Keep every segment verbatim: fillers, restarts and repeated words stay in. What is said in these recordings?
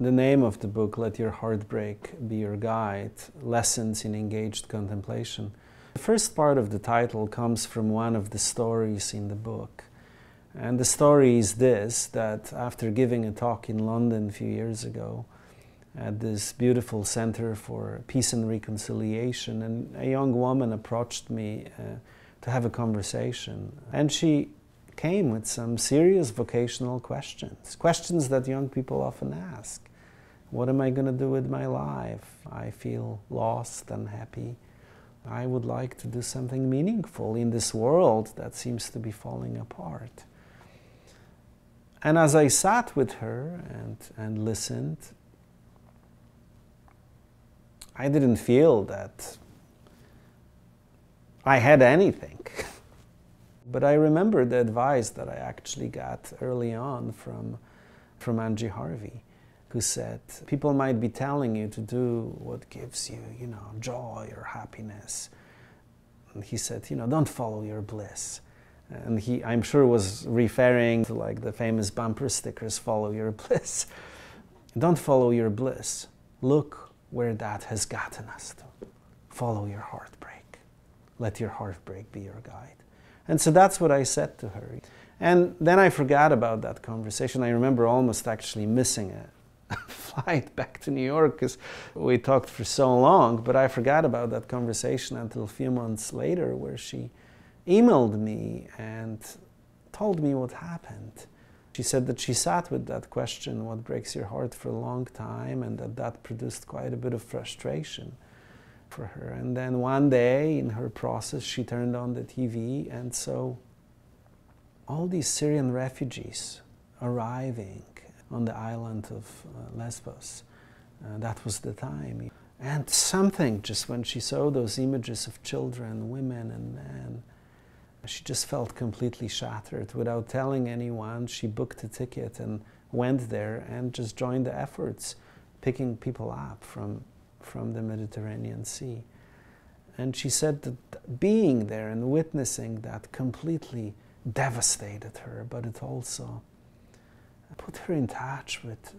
The name of the book, Let Your Heartbreak Be Your Guide, Lessons in Engaged Contemplation. The first part of the title comes from one of the stories in the book. And the story is this, that after giving a talk in London a few years ago at this beautiful Center for Peace and Reconciliation, and a young woman approached me uh, to have a conversation. And she came with some serious vocational questions, questions that young people often ask. What am I going to do with my life? I feel lost, unhappy. I would like to do something meaningful in this world that seems to be falling apart. And as I sat with her and, and listened, I didn't feel that I had anything. But I remember the advice that I actually got early on from, from Angie Harvey, who said, people might be telling you to do what gives you, you know, joy or happiness. And he said, you know, don't follow your bliss. And he, I'm sure, was referring to like the famous bumper stickers, follow your bliss. Don't follow your bliss. Look where that has gotten us to. Follow your heartbreak. Let your heartbreak be your guide. And so that's what I said to her. And then I forgot about that conversation. I remember almost actually missing it. Flight back to New York because we talked for so long, but I forgot about that conversation until a few months later, where she emailed me and told me what happened. She said that she sat with that question, what breaks your heart, for a long time, and that that produced quite a bit of frustration for her. And then one day in her process, she turned on the T V and saw all these Syrian refugees arriving on the island of uh, Lesbos. Uh, that was the time. And something, just when she saw those images of children, women and men, she just felt completely shattered. Without telling anyone, she booked a ticket and went there and just joined the efforts, picking people up from, from the Mediterranean Sea. And she said that being there and witnessing that completely devastated her, but it also put her in touch with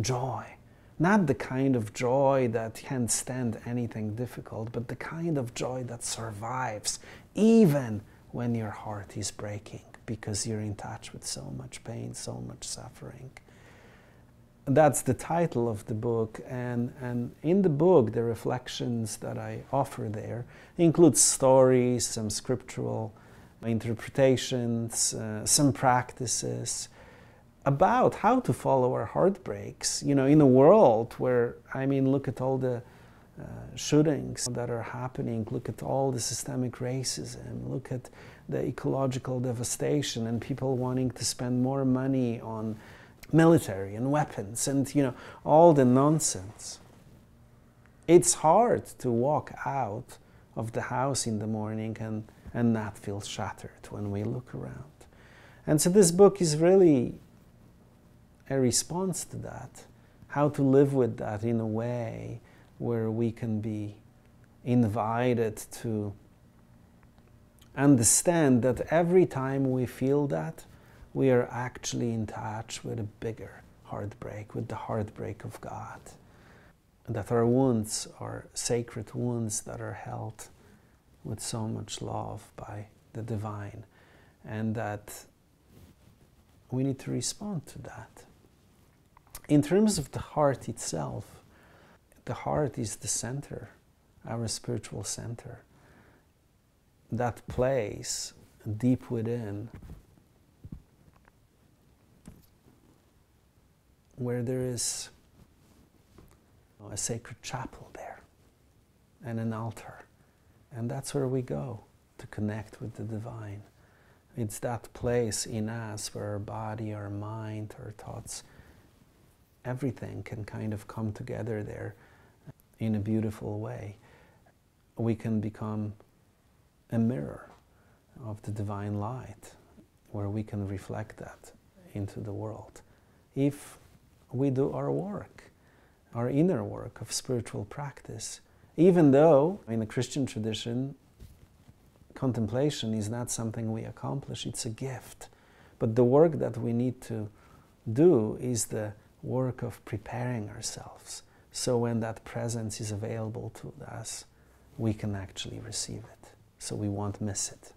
joy. Not the kind of joy that can stand anything difficult, but the kind of joy that survives even when your heart is breaking, because you're in touch with so much pain, so much suffering. That's the title of the book, and, and in the book, the reflections that I offer there include stories, some scriptural interpretations, uh, some practices, about how to follow our heartbreaks, you know, in a world where, I mean, look at all the uh, shootings that are happening, look at all the systemic racism, look at the ecological devastation and people wanting to spend more money on military and weapons and, you know, all the nonsense. It's hard to walk out of the house in the morning and, and not feel shattered when we look around. And so this book is really a response to that, how to live with that in a way where we can be invited to understand that every time we feel that, we are actually in touch with a bigger heartbreak, with the heartbreak of God, and that our wounds are sacred wounds that are held with so much love by the divine, and that we need to respond to that. In terms of the heart itself, the heart is the center, our spiritual center. That place deep within, where there is a sacred chapel there and an altar. And that's where we go to connect with the divine. It's that place in us where our body, our mind, our thoughts, everything can kind of come together there in a beautiful way. We can become a mirror of the divine light, where we can reflect that into the world. If we do our work, our inner work of spiritual practice, even though in the Christian tradition, contemplation is not something we accomplish, it's a gift. But the work that we need to do is the work of preparing ourselves, so when that presence is available to us, we can actually receive it, so we won't miss it.